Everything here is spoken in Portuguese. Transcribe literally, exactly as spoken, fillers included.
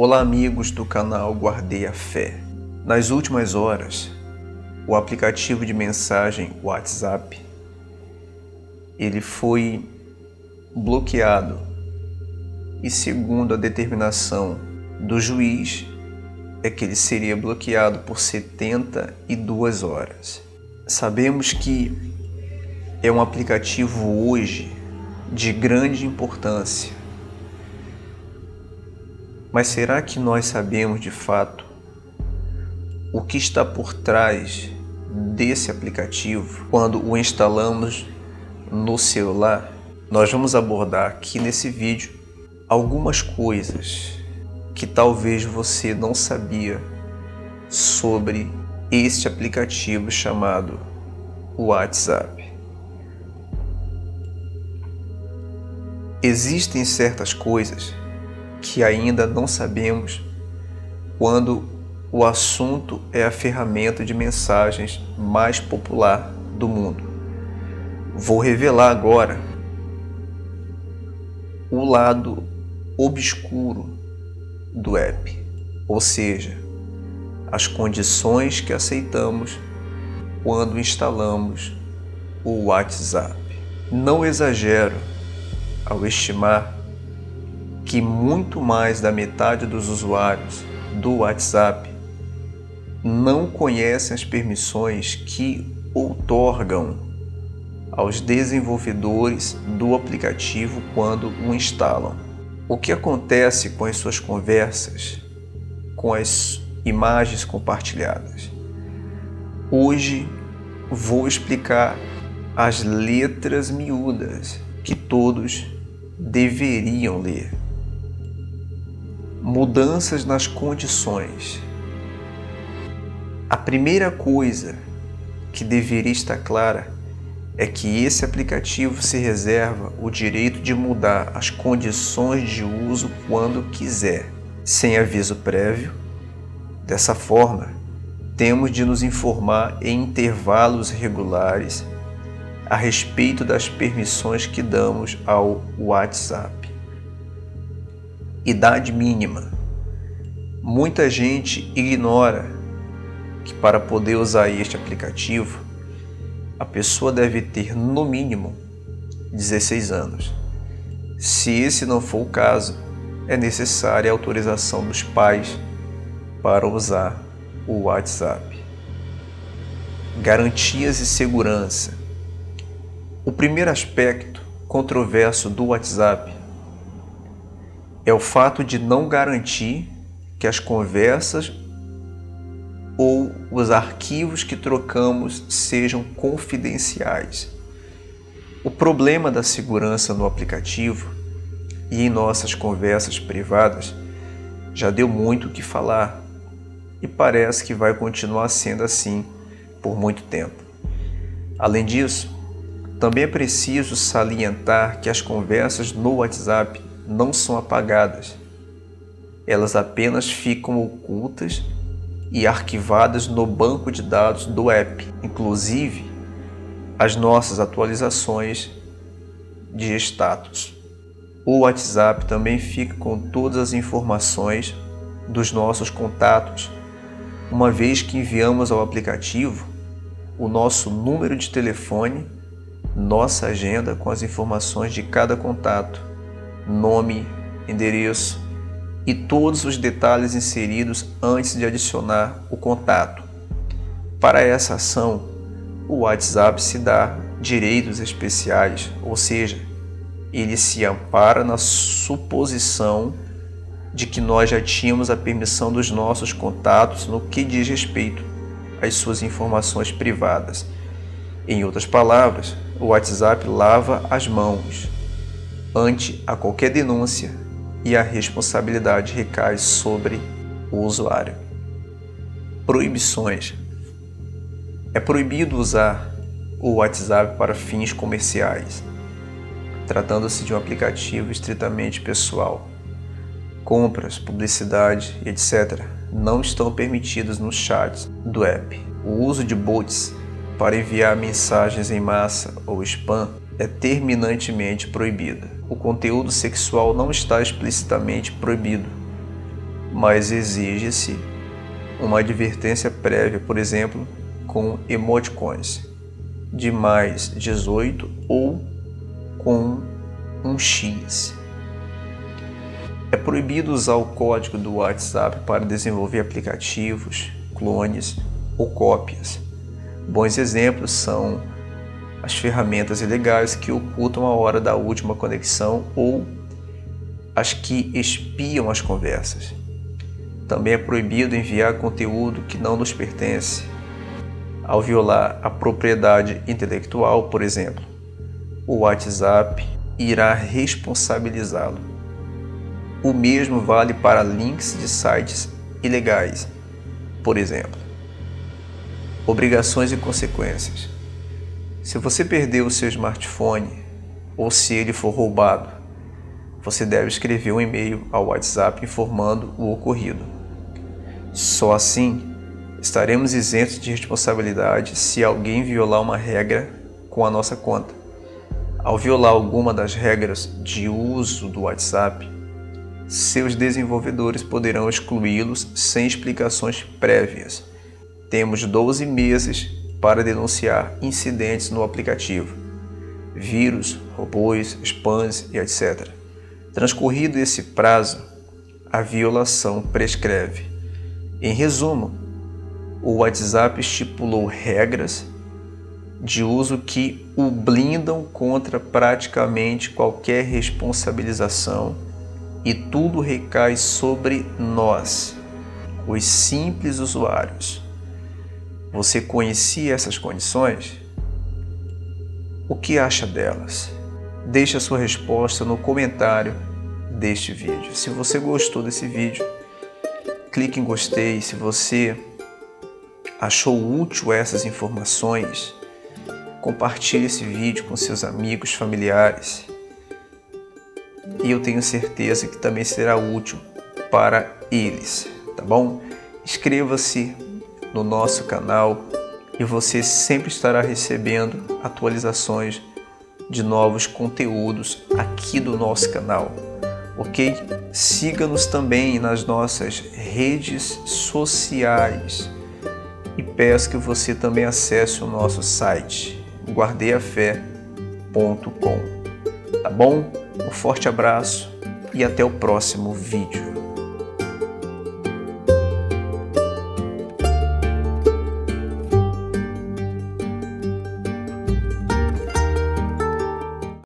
Olá amigos do canal Guardei a Fé. Nas últimas horas, o aplicativo de mensagem WhatsApp, ele foi bloqueado e, segundo a determinação do juiz, é que ele seria bloqueado por setenta e duas horas. Sabemos que é um aplicativo hoje de grande importância, mas será que nós sabemos de fato o que está por trás desse aplicativo quando o instalamos no celular? Nós vamos abordar aqui nesse vídeo algumas coisas que talvez você não sabia sobre este aplicativo chamado WhatsApp. Existem certas coisas que ainda não sabemos quando o assunto é a ferramenta de mensagens mais popular do mundo. Vou revelar agora o lado obscuro do app, ou seja, as condições que aceitamos quando instalamos o WhatsApp. Não exagero ao estimar que muito mais da metade dos usuários do WhatsApp não conhecem as permissões que outorgam aos desenvolvedores do aplicativo quando o instalam. O que acontece com as suas conversas, com as imagens compartilhadas? Hoje vou explicar as letras miúdas que todos deveriam ler. Mudanças nas condições. A primeira coisa que deveria estar clara é que esse aplicativo se reserva o direito de mudar as condições de uso quando quiser, sem aviso prévio. Dessa forma, temos de nos informar em intervalos regulares a respeito das permissões que damos ao WhatsApp. Idade mínima. Muita gente ignora que para poder usar este aplicativo, a pessoa deve ter no mínimo dezesseis anos. Se esse não for o caso, é necessária a autorização dos pais para usar o WhatsApp. Garantias e segurança. O primeiro aspecto controverso do WhatsApp é o fato de não garantir que as conversas ou os arquivos que trocamos sejam confidenciais. O problema da segurança no aplicativo e em nossas conversas privadas já deu muito o que falar e parece que vai continuar sendo assim por muito tempo. Além disso, também é preciso salientar que as conversas no WhatsApp não são apagadas, elas apenas ficam ocultas e arquivadas no banco de dados do app, inclusive as nossas atualizações de status. O WhatsApp também fica com todas as informações dos nossos contatos, uma vez que enviamos ao aplicativo o nosso número de telefone, nossa agenda com as informações de cada contato, nome, endereço e todos os detalhes inseridos antes de adicionar o contato. Para essa ação, o WhatsApp se dá direitos especiais, ou seja, ele se ampara na suposição de que nós já tínhamos a permissão dos nossos contatos no que diz respeito às suas informações privadas. Em outras palavras, o WhatsApp lava as mãos ante a qualquer denúncia e a responsabilidade recai sobre o usuário. Proibições. É proibido usar o WhatsApp para fins comerciais, tratando-se de um aplicativo estritamente pessoal. Compras, publicidade, etcétera não estão permitidos nos chats do app. O uso de bots para enviar mensagens em massa ou spam é terminantemente proibido. O conteúdo sexual não está explicitamente proibido, mas exige-se uma advertência prévia, por exemplo, com emoticons de mais dezoito ou com um X. É proibido usar o código do WhatsApp para desenvolver aplicativos, clones ou cópias. Bons exemplos são as ferramentas ilegais que ocultam a hora da última conexão ou as que espiam as conversas. Também é proibido enviar conteúdo que não nos pertence, ao violar a propriedade intelectual, por exemplo. O WhatsApp irá responsabilizá-lo. O mesmo vale para links de sites ilegais, por exemplo. Obrigações e consequências. Se você perder o seu smartphone ou se ele for roubado, você deve escrever um e-mail ao WhatsApp informando o ocorrido. Só assim estaremos isentos de responsabilidade se alguém violar uma regra com a nossa conta. Ao violar alguma das regras de uso do WhatsApp, seus desenvolvedores poderão excluí-los sem explicações prévias. Temos doze meses para denunciar incidentes no aplicativo, vírus, robôs, spams e etcétera. Transcorrido esse prazo, a violação prescreve. Em resumo, o WhatsApp estipulou regras de uso que o blindam contra praticamente qualquer responsabilização e tudo recai sobre nós, os simples usuários. Você conhecia essas condições? O que acha delas? Deixe a sua resposta no comentário deste vídeo. Se você gostou desse vídeo, clique em gostei. Se você achou útil essas informações, compartilhe esse vídeo com seus amigos, familiares, e eu tenho certeza que também será útil para eles, tá bom? Inscreva-se no nosso canal e você sempre estará recebendo atualizações de novos conteúdos aqui do nosso canal. Ok? Siga-nos também nas nossas redes sociais e peço que você também acesse o nosso site guardei a fé ponto com. Tá bom? Um forte abraço e até o próximo vídeo.